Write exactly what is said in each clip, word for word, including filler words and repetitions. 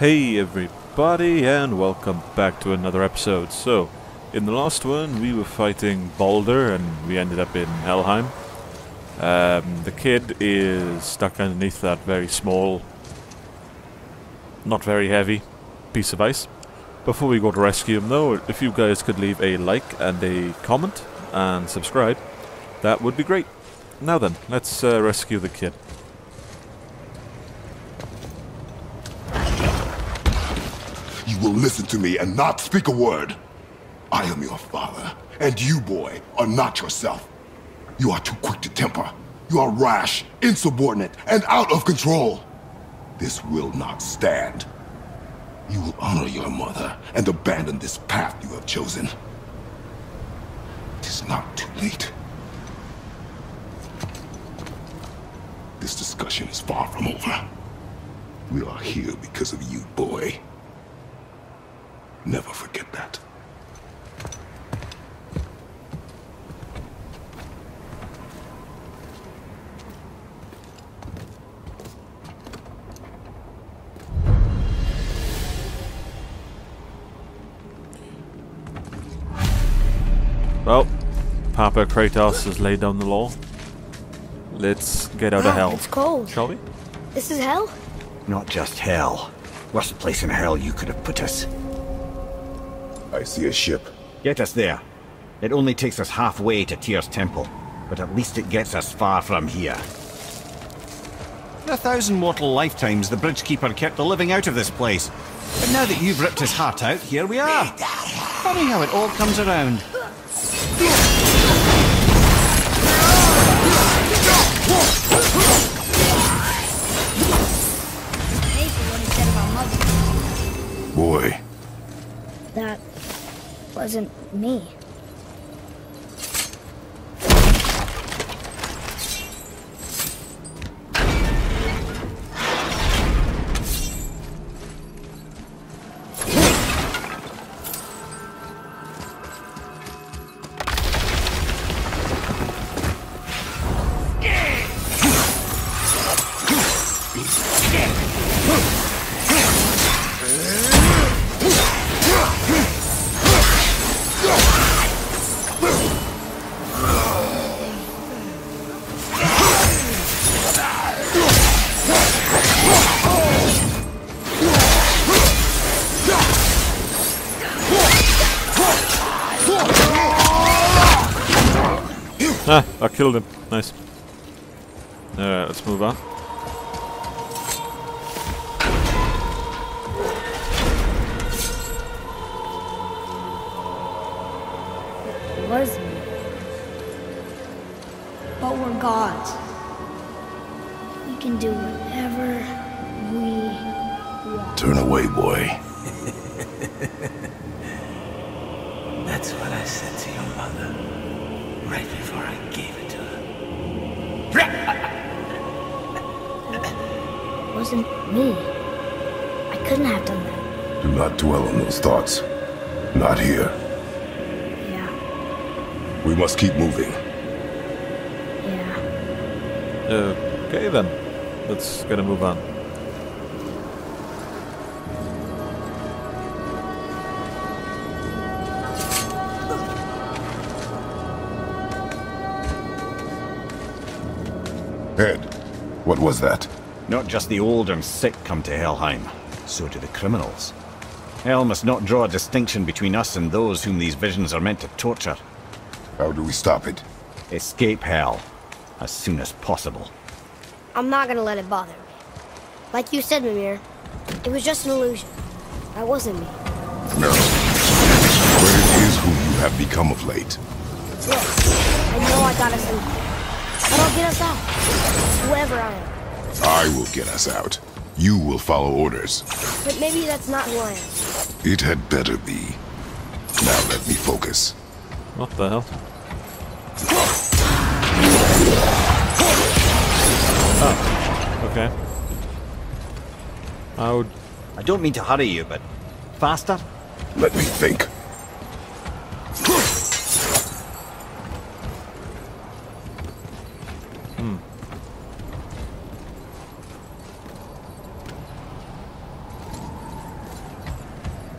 Hey everybody, and welcome back to another episode. So, in the last one we were fighting Baldur and we ended up in Helheim. Um, the kid is stuck underneath that very small, not very heavy piece of ice. Before we go to rescue him though, if you guys could leave a like and a comment and subscribe, that would be great. Now then, let's uh, rescue the kid. You will listen to me and not speak a word. I am your father, and you, boy, are not yourself. You are too quick to temper. You are rash, insubordinate, and out of control. This will not stand. You will honor your mother and abandon this path you have chosen. It is not too late. This discussion is far from over. We are here because of you, boy. Never forget that. Well, Papa Kratos has laid down the law. Let's get out wow, of hell. It's cold. Shall we? This is hell? Not just hell. Worst place in hell you could have put us. I see a ship. Get us there. It only takes us halfway to Tyr's temple, but at least it gets us far from here. In a thousand mortal lifetimes, the bridgekeeper kept the living out of this place. But now that you've ripped his heart out, here we are. Funny how it all comes around. Boy. That wasn't me. Ah, I killed him. Nice. Alright, let's move on. It was me. But we're gods. We can do whatever we want. Turn away, boy. That's what I said to your mother. Right before I gave it to her. It wasn't me. I couldn't have done that. Do not dwell on those thoughts. Not here. Yeah. We must keep moving. Yeah. Okay then. Let's get to move on. Ed, what was that? Not just the old and sick come to Helheim, so do the criminals. Hel must not draw a distinction between us and those whom these visions are meant to torture. How do we stop it? Escape Hel, as soon as possible. I'm not gonna let it bother me. Like you said, Mimir, it was just an illusion. That wasn't me. No. Where is who you have become of late? Look, I know I got us in. I'll get us out. Whoever I am. I will get us out. You will follow orders. But maybe that's not who I am. It had better be. Now let me focus. What the hell? Oh. Okay. I would... I don't mean to hurry you, but... faster? Let me think.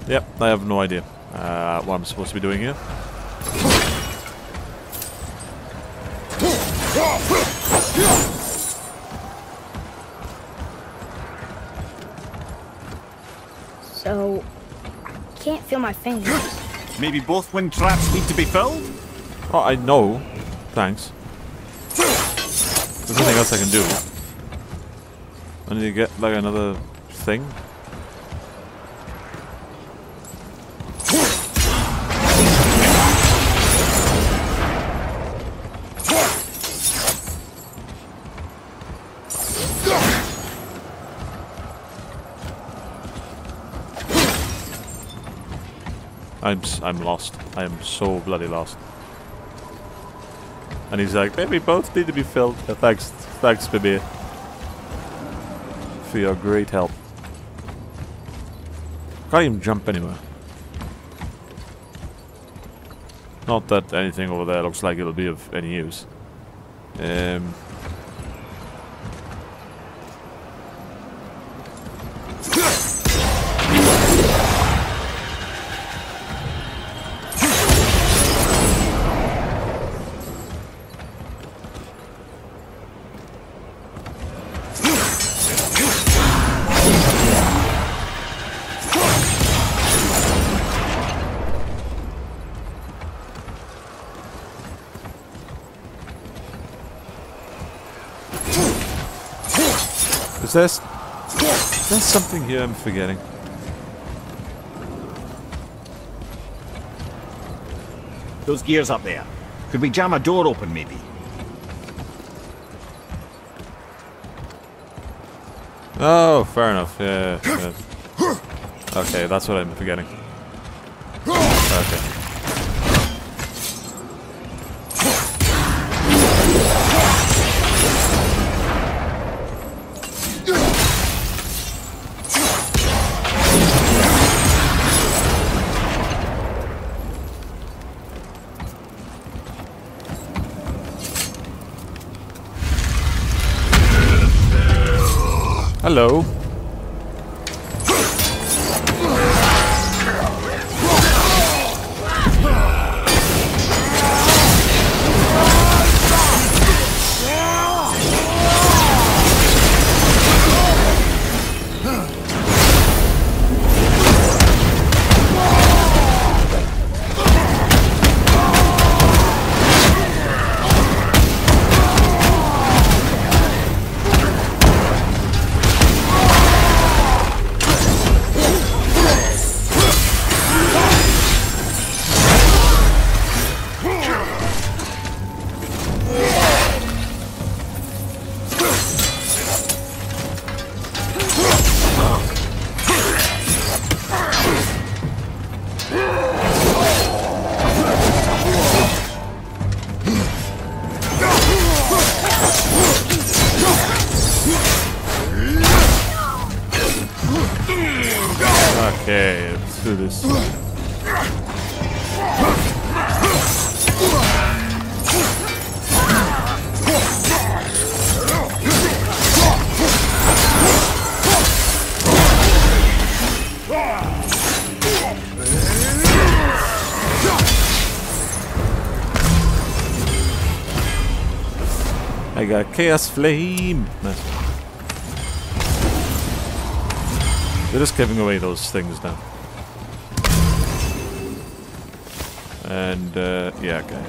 Yep, I have no idea uh, what I'm supposed to be doing here. So, I can't feel my fingers. Maybe both wing traps need to be filled? Oh, I know. Thanks. There's nothing else I can do. I need to get, like, another thing. I'm, I'm lost. I am so bloody lost. And he's like, maybe both need to be filled. Yeah, thanks, thanks, Mimir, for your great help. Can't even jump anywhere. Not that anything over there looks like it'll be of any use. Um. There's, there's something here I'm forgetting. Those gears up there. Could we jam a door open, maybe? Oh, fair enough. Yeah, yeah, yeah. Okay, that's what I'm forgetting. Okay. Hello. I got Chaos Flame! Nice. They're just giving away those things now. And, uh, yeah, okay.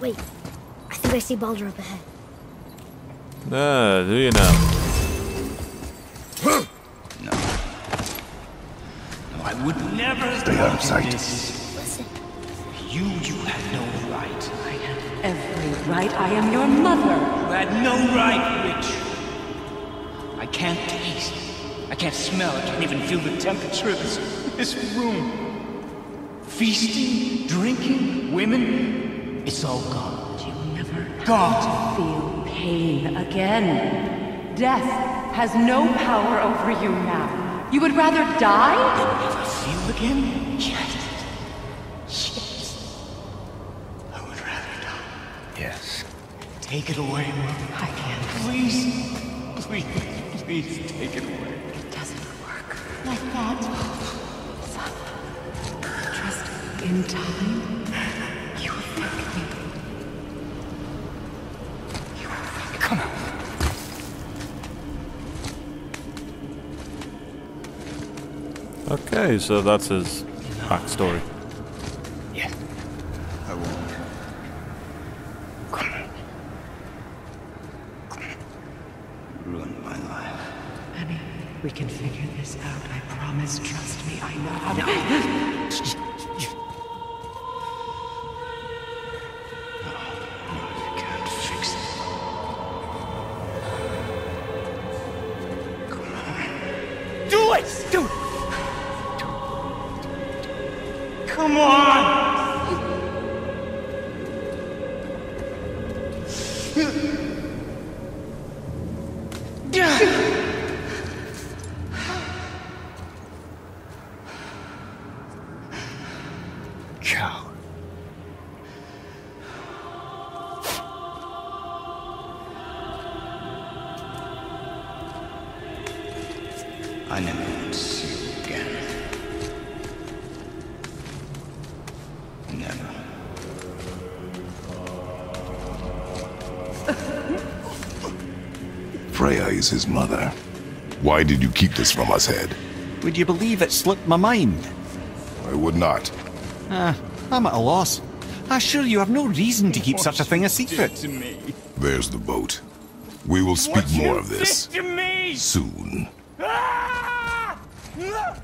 Wait, I think I see Baldur up ahead. Ah, do you now? No. No, I would never stay out of sight. Listen. You, you had no right. I have every right. I am your mother. You had no right, Rich. I can't taste. I can't smell. I can't even feel the temperature of this, this room. Feasting, drinking, women. It's all gone. You never got to feel pain again. Death has no power over you now. You would rather die than never feel again? Yes. Yes. I would rather die. Yes. Take it away. I can't. Please. Please, please take it away. It doesn't work like that. Son, just in time, you affect me. You affect me. Come on. Okay, so that's his backstory. Yes, I won't. Come on. Come on. Ruin my life. Honey, we can figure this out. I promise. Trust me. I know how to. No, no, you can't fix it. Come on. Do it. Do it. Come on! Cow. I never want to see you again. Freya is his mother. Why did you keep this from us, Head? Would you believe it slipped my mind? I would not. Ah, uh, I'm at a loss. I assure you, I've no reason to keep what such a thing a secret. To me? There's the boat. We will speak what more of this to me? Soon. Ah! Ah!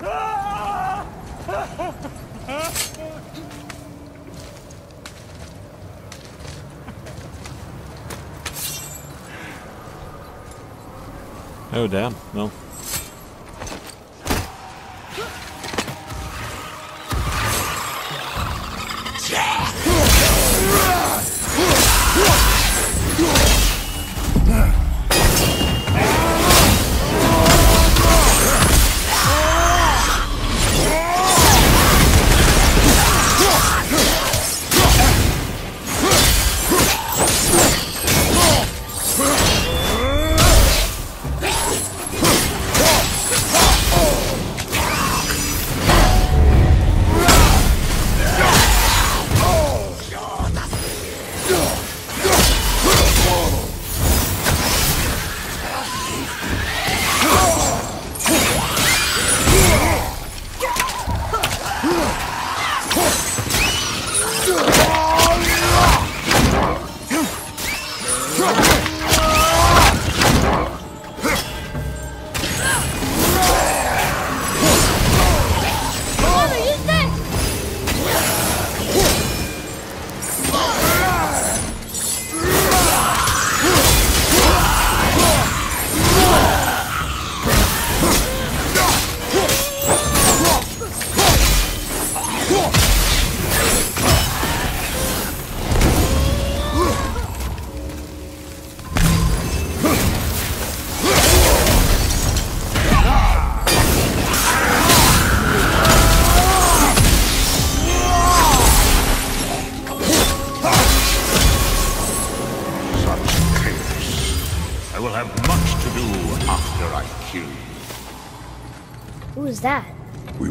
Ah! Ah! Oh damn, no.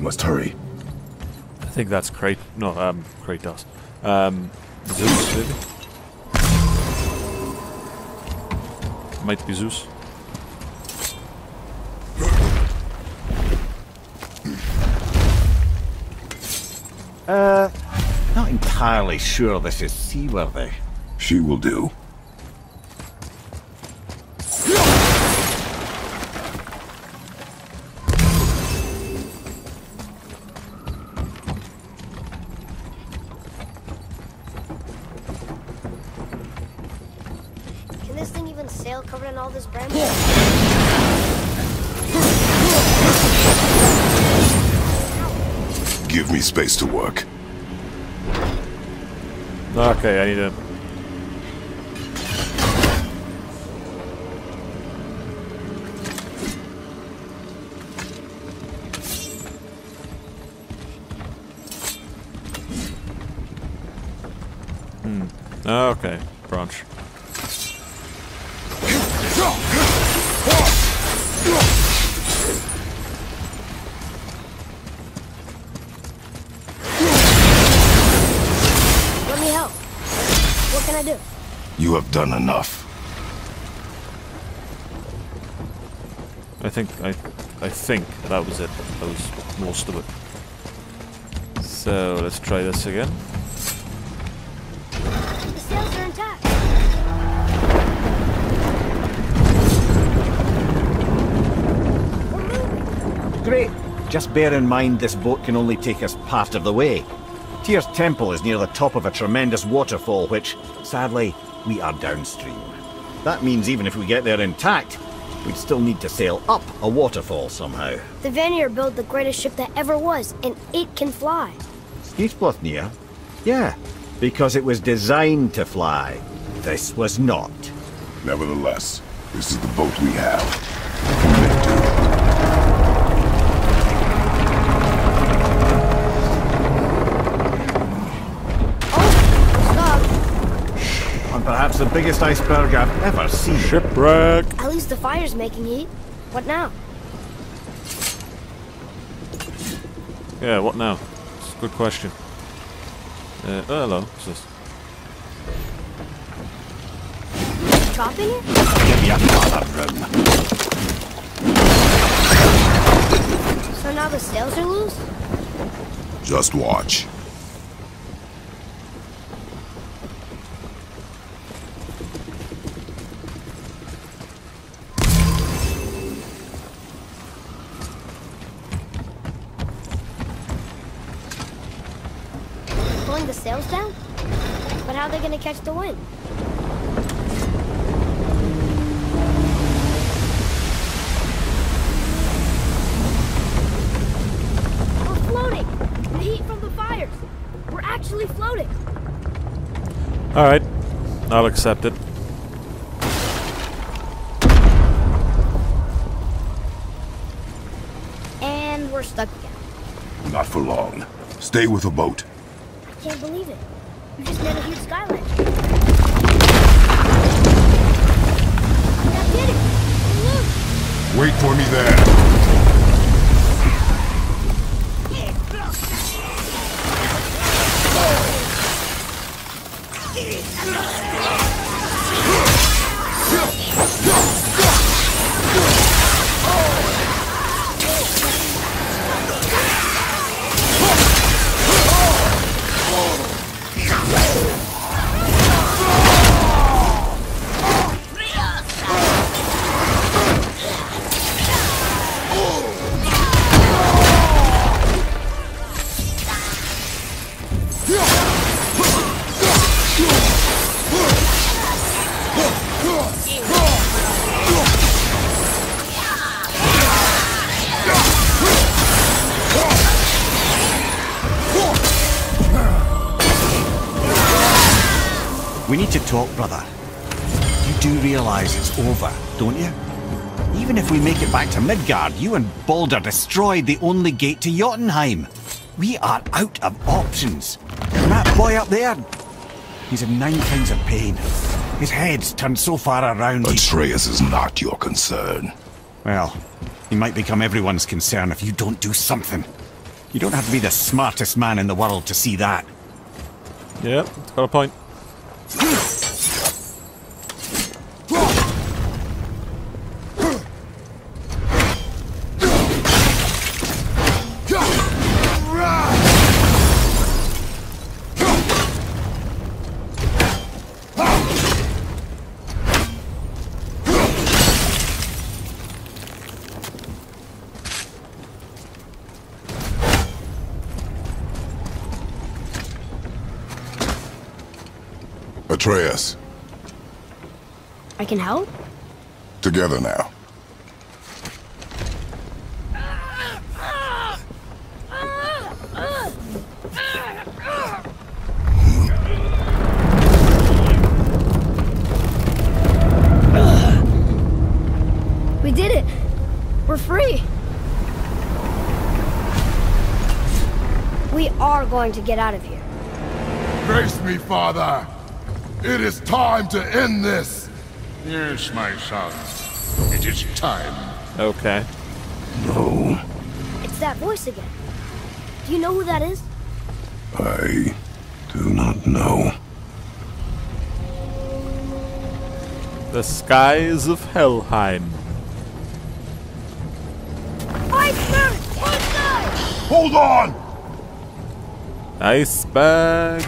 Must hurry. I think that's Krat no um Kratos. Um Zeus maybe. Might be Zeus. Uh not entirely sure this is seaworthy. She will do. Give me space to work. Okay, I need to. Hmm. Okay, branch. Let me help. What can I do? You have done enough. I think I I think that was it. That was most of it. So let's try this again. The sails are intact. Great. Just bear in mind this boat can only take us part of the way. Tyr's temple is near the top of a tremendous waterfall which, sadly, we are downstream. That means even if we get there intact, we'd still need to sail up a waterfall somehow. The Vanir built the greatest ship that ever was, and it can fly. Skíðblaðnir? Yeah, because it was designed to fly. This was not. Nevertheless, this is the boat we have. Perhaps the biggest iceberg I've ever seen. Shipwreck! At least the fire's making heat. What now? Yeah, what now? It's a good question. Uh, oh, hello. What's this? Chopping it? Give me another room. So now the sails are loose? Just watch. The sails down? But how are they going to catch the wind? We're floating! The heat from the fires! We're actually floating! Alright. I'll accept it. And we're stuck again. Not for long. Stay with the boat. I can't believe it. We just made a huge skyline. We did it! Look! Wait for me there! We need to talk, brother. You do realize it's over, don't you? Even if we make it back to Midgard, you and Baldur destroyed the only gate to Jotunheim. We are out of options. And that boy up there, he's in nine kinds of pain. His head's turned so far around. Atreus is not your concern. Well, he might become everyone's concern if you don't do something. You don't have to be the smartest man in the world to see that. Yeah, got a point. Atreus. I can help? Together now. We did it! We're free! We are going to get out of here. Grace me, Father! It is time to end this! Yes, my son. It is time. Okay. No. It's that voice again. Do you know who that is? I do not know. The skies of Helheim. Iceberg! Iceberg! Hold on! Iceberg!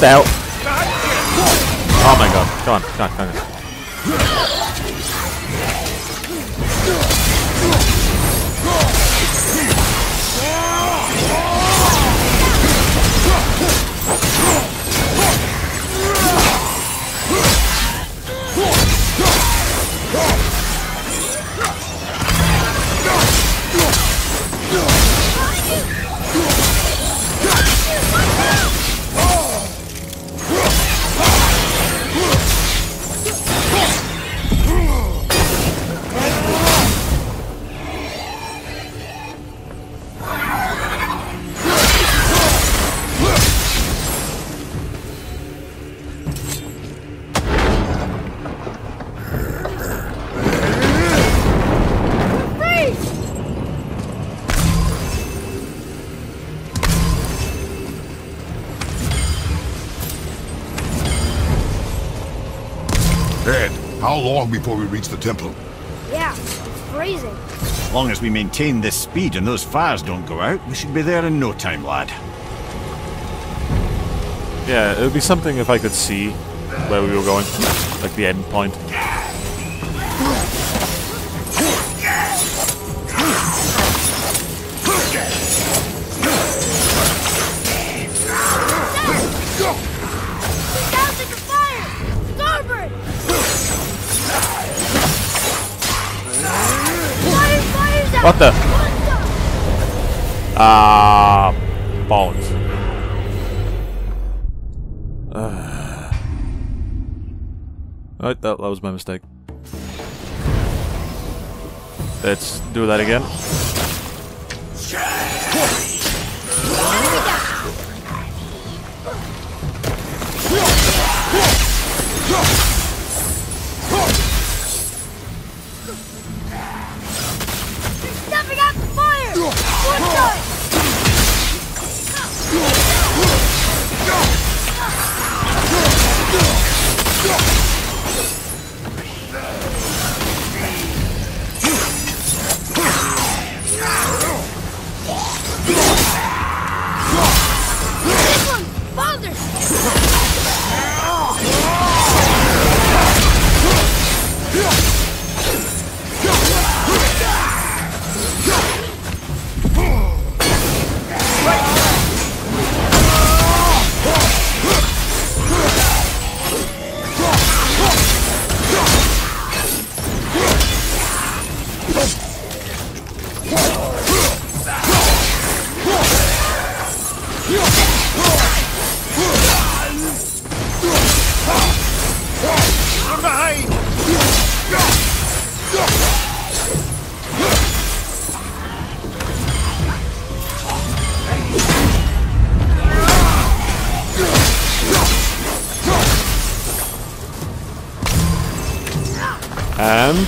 Out. Oh my god. Come on, come on, come on. How long before we reach the temple? Yeah, it's freezing. As long as we maintain this speed and those fires don't go out, we should be there in no time, lad. Yeah, it would be something if I could see where we were going, like the end point. What the? Ah, uh, balls. Uh. Right, that, that was my mistake. Let's do that again. And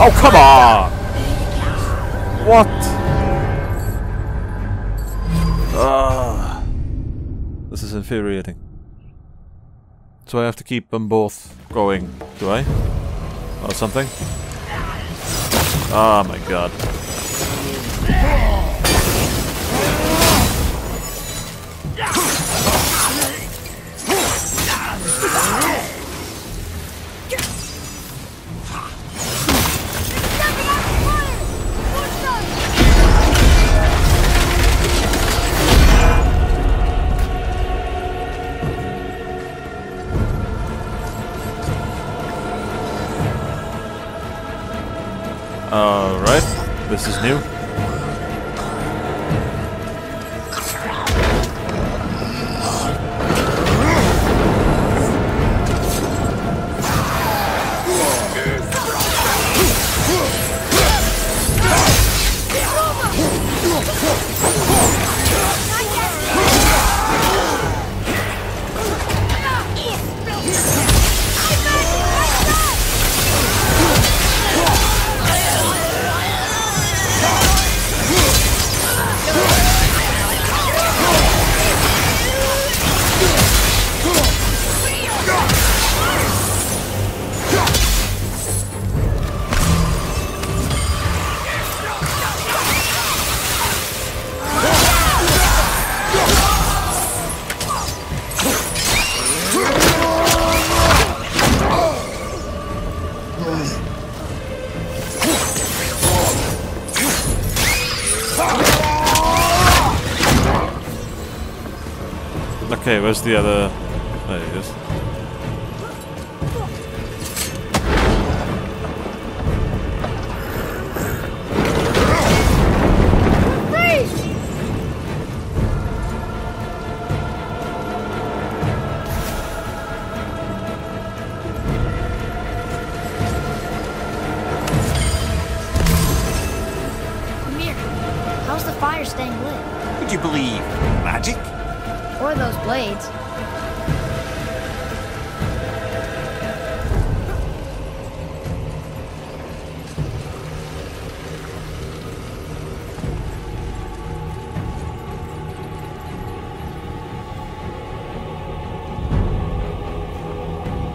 oh, come on! What? Uh, this is infuriating. So I have to keep them both going, do I? Or something? Oh my god. Alright, this is new. Okay, where's the other? There he is. Mimir, how's the fire staying lit? Would you believe magic? Or those blades.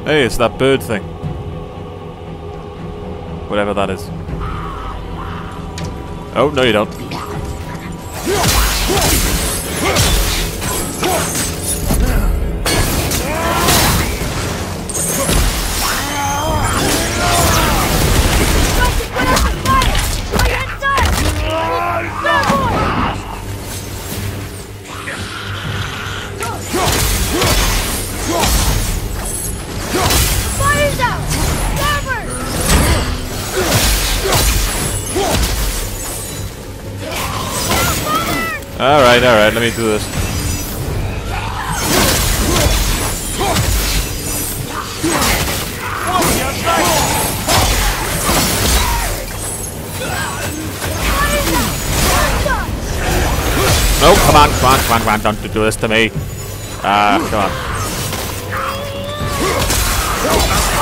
Hey, it's that bird thing. Whatever that is. Oh, no you don't. Alright, alright, let me do this. No, come on, come on, come on, come on, don't do this to me. Ah, uh, come on. I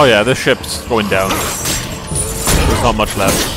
Oh yeah, this ship's going down. There's not much left.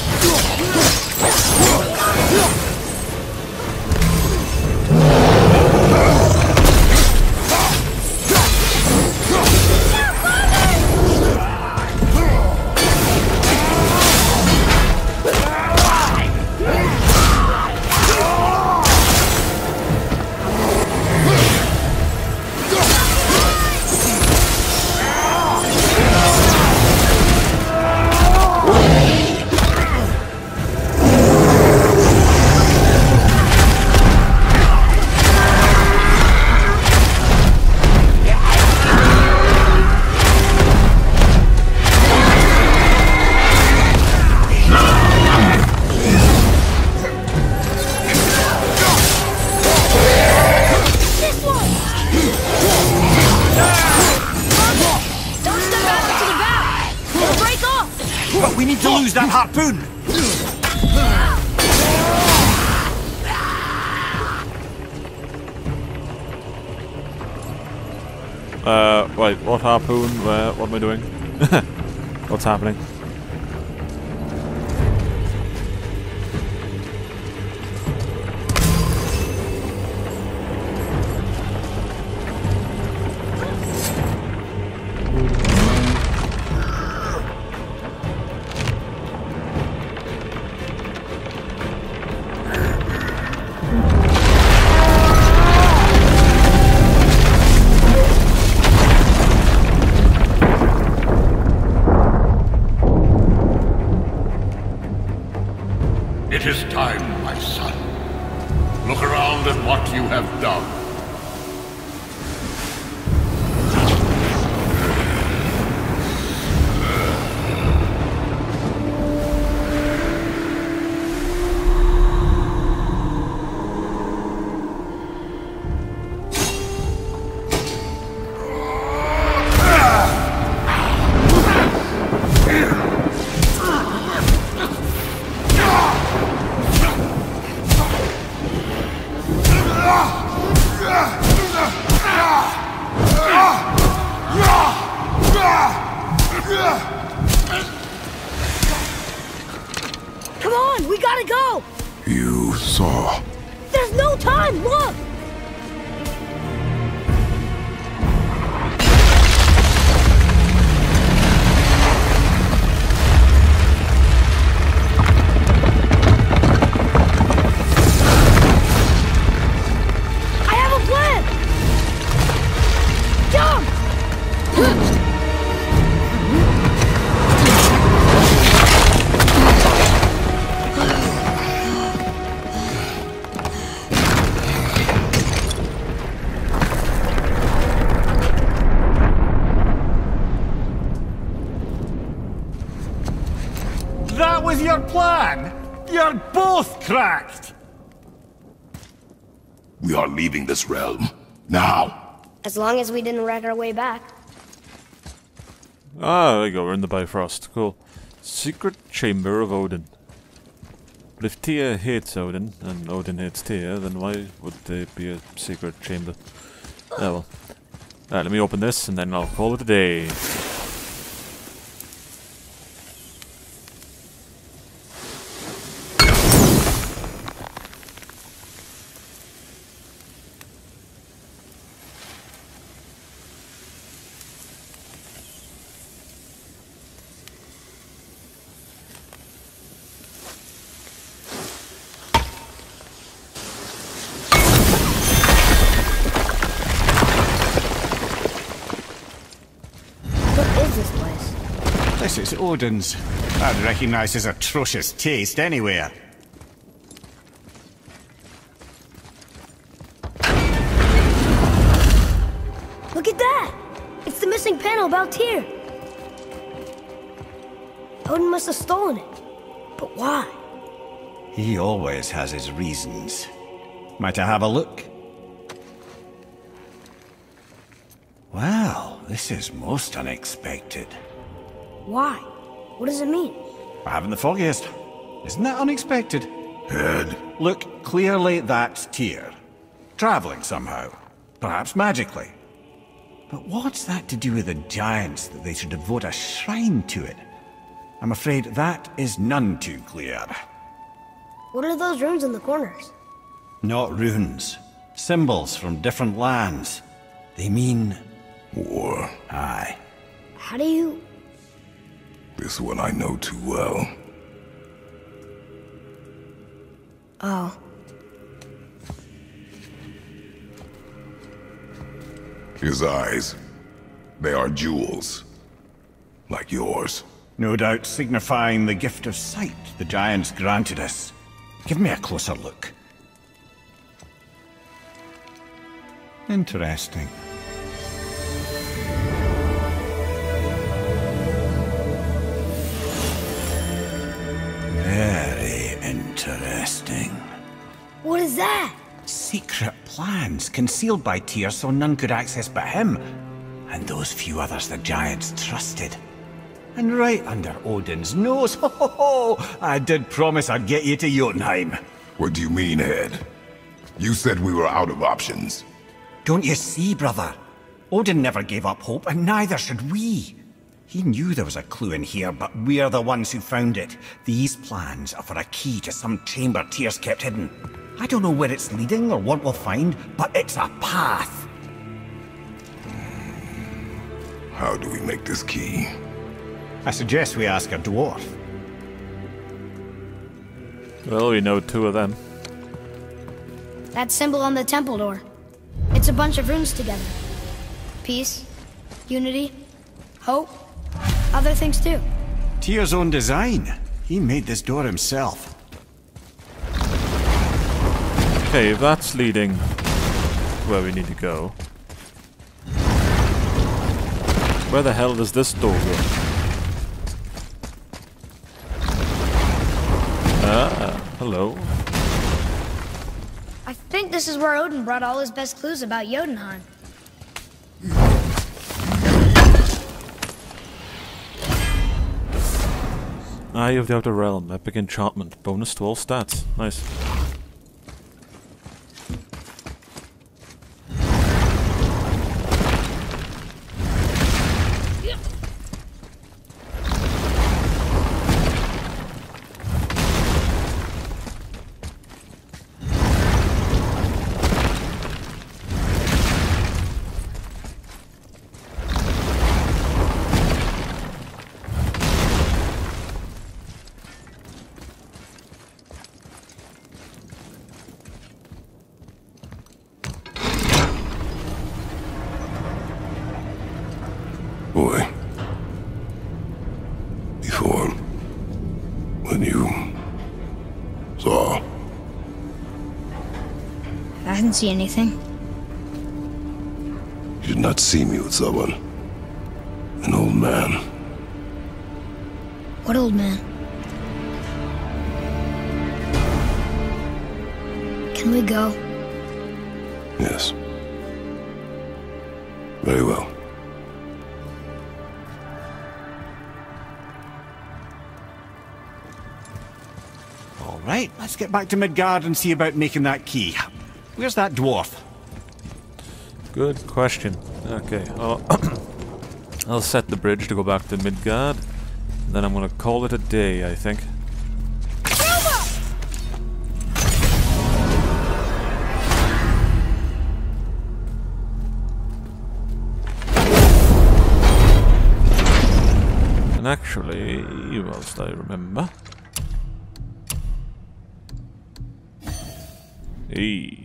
Uh, wait, what harpoon? Where? What am I doing? What's happening? Cracked. We are leaving this realm now. As long as we didn't wreck our way back. Ah, there we go. We're in the Bifrost. Cool. Secret chamber of Odin. But if Tyr hates Odin and Odin hates Tyr, then why would there be a secret chamber? Oh well. Alright, let me open this and then I'll call it a day. This is Odin's. I'd recognize his atrocious taste anywhere. Look at that! It's the missing panel about Tyr. Odin must have stolen it. But why? He always has his reasons. Might I have a look? Wow, this is most unexpected. Why? What does it mean? I haven't the foggiest. Isn't that unexpected? Head. Look, clearly that's Tyr. Travelling somehow. Perhaps magically. But what's that to do with the giants that they should devote a shrine to it? I'm afraid that is none too clear. What are those runes in the corners? Not runes. Symbols from different lands. They mean... war. Aye. How do you... This one I know too well. Oh. His eyes. They are jewels. Like yours. No doubt signifying the gift of sight the giants granted us. Give me a closer look. Interesting. Very interesting. What is that? Secret plans concealed by Tyr so none could access but him, and those few others the giants trusted. And right under Odin's nose. Ho ho ho! I did promise I'd get you to Jotunheim. What do you mean, Head? You said we were out of options. Don't you see, brother? Odin never gave up hope, and neither should we. He knew there was a clue in here, but we're the ones who found it. These plans are for a key to some chamber Tyr's kept hidden. I don't know where it's leading or what we'll find, but it's a path. How do we make this key? I suggest we ask a dwarf. Well, we know two of them. That symbol on the temple door. It's a bunch of runes together. Peace, unity, hope, other things too. Tyr's own design. He made this door himself. Okay, that's leading where we need to go. Where the hell does this door go? Ah, hello. I think this is where Odin brought all his best clues about Jotunheim. Eye of the Outer Realm, epic enchantment, bonus to all stats. Nice. See anything? You did not see me with someone. An old man. What old man? Can we go? Yes. Very well. All right, let's get back to Midgard and see about making that key. Where's that dwarf? Good question. Okay, I'll, I'll set the bridge to go back to Midgard. And then I'm gonna call it a day, I think. And actually, whilst I remember... Hey.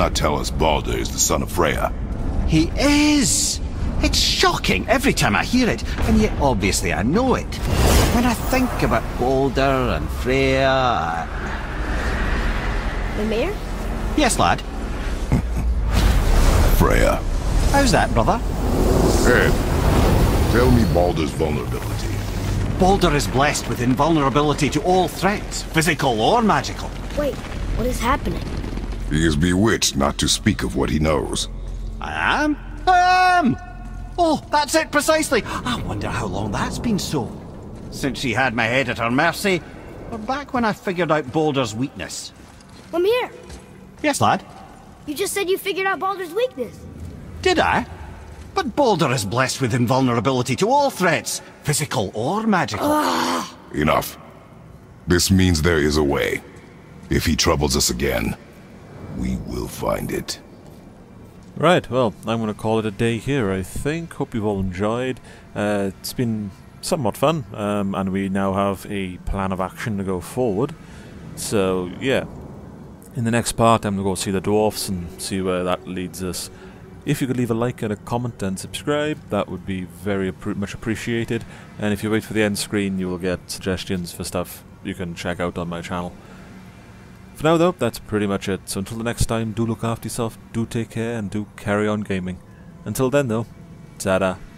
Not tell us Baldur is the son of Freya. He is! It's shocking every time I hear it, and yet obviously I know it. When I think about Baldur and Freya... I... Mimir? Yes, lad. Freya. How's that, brother? Hey, tell me Baldur's vulnerability. Baldur is blessed with invulnerability to all threats, physical or magical. Wait, What is happening? He is bewitched, not to speak of what he knows. I am? I am! Oh, that's it precisely. I wonder how long that's been so. Since she had my head at her mercy, or back when I figured out Baldur's weakness. I'm here. Yes, lad? You just said you figured out Baldur's weakness. Did I? But Baldur is blessed with invulnerability to all threats, physical or magical. Ugh. Enough. This means there is a way. If he troubles us again, we will find it. Right, well, I'm going to call it a day here, I think. Hope you've all enjoyed. Uh, it's been somewhat fun, um, and we now have a plan of action to go forward. So, yeah. In the next part, I'm going to go see the dwarfs and see where that leads us. If you could leave a like and a comment and subscribe, that would be very much appreciated. And if you wait for the end screen, you will get suggestions for stuff you can check out on my channel. For now though, that's pretty much it. So until the next time, do look after yourself, do take care, and do carry on gaming. Until then though, ta-da.